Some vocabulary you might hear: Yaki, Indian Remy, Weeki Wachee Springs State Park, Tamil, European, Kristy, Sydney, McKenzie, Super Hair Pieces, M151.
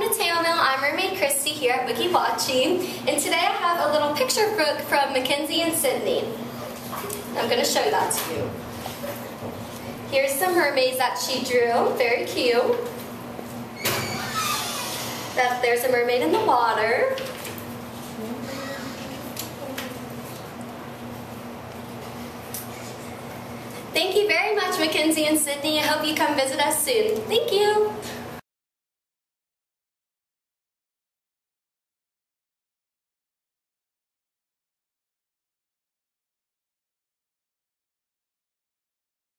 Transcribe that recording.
Welcome to Tamil. I'm roommate Kristy here at Weeki Wachee, and today I have a little picture book from McKenzie and Sydney. I'm going to show that to you. Here's some mermaids that she drew. Very cute. There's a mermaid in the water. Thank you very much, McKenzie and Sydney. I hope you come visit us soon. Thank you.